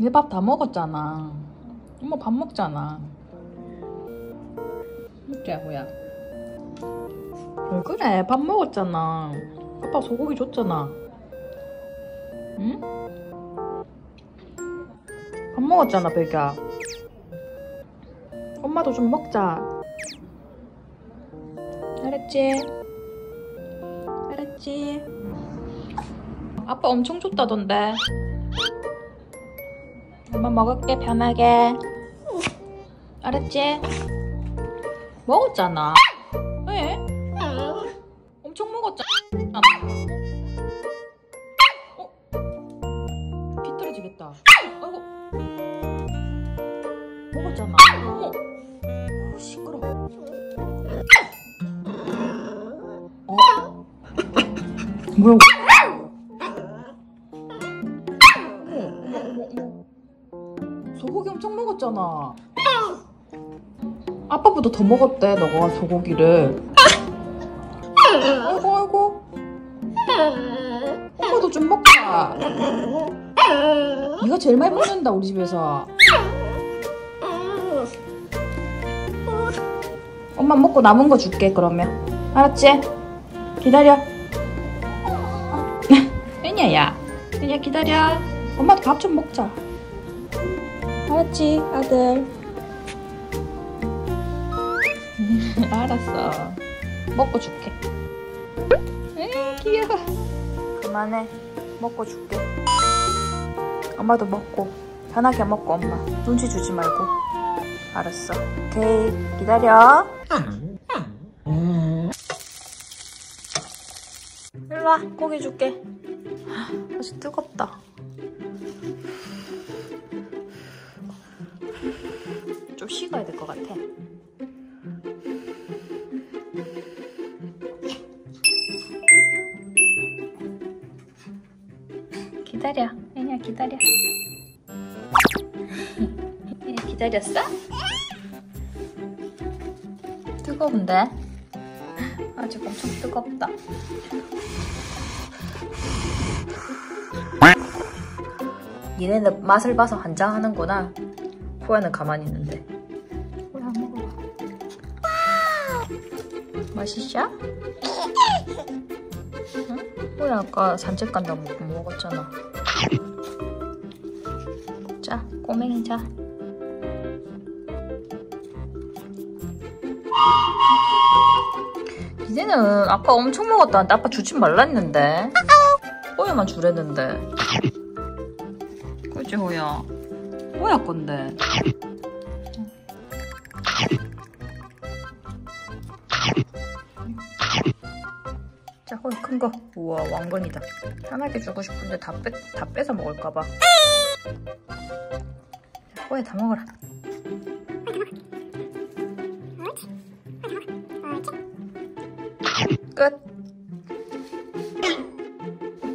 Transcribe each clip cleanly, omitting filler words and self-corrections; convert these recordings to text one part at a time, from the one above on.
이제 밥 다 먹었잖아. 엄마 밥 먹잖아. 진짜 호야. 왜 그래? 밥 먹었잖아. 아빠 소고기 줬잖아. 응? 밥 먹었잖아, 백야. 엄마도 좀 먹자. 알았지? 알았지? 아빠 엄청 줬다던데. 엄마 먹을게, 편하게. 알았지? 먹었잖아. 왜? 엄청 먹었잖아. 어? 귀 떨어지겠다. 아이고. 먹었잖아. 어머. 시끄러워. 어? 뭐야? 소고기 엄청 먹었잖아. 아빠보다 더 먹었대, 너가 소고기를. 아이고, 아이고. 엄마도 좀 먹자. 네가 제일 많이 먹는다, 우리 집에서. 엄마 먹고 남은 거 줄게, 그러면. 알았지? 기다려. 은야야. 은야, 기다려. 엄마도 밥 좀 먹자. 알았지, 아들? 알았어. 먹고 줄게. 에이, 귀여워. 그만해. 먹고 줄게. 엄마도 먹고. 편하게 먹고, 엄마. 눈치 주지 말고. 알았어. 오케이. 기다려. 일로와. 고기 줄게. 아주 뜨겁다. 좀 식어야 될 것 같아. 기다려. 애니야, 기다려. 애니야, 기다렸어? 뜨거운데? 아직 엄청 뜨겁다. 니네는 맛을 봐서 환장하는구나. 호야는 가만히 있는데. 호야, 먹어봐. 맛있어? 응? 호야 아까 산책 간다고 먹었잖아. 자, 꼬맹이 자. 니네는 아까 엄청 먹었다는데 아빠 주지 말라 했는데. 호야만 주랬는데. 그치, 호야? 호야 건데. 자, 호야 큰 거. 우와, 왕건이다. 편하게 주고 싶은데 다 뺏어 먹을까봐. 자, 호야 다 먹어라. 끝.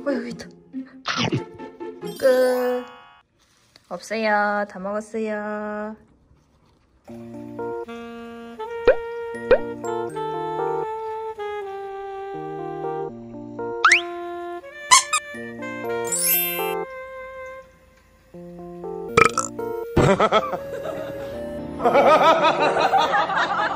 호야 여기 있다. 끝. 없어요. 다 먹었어요.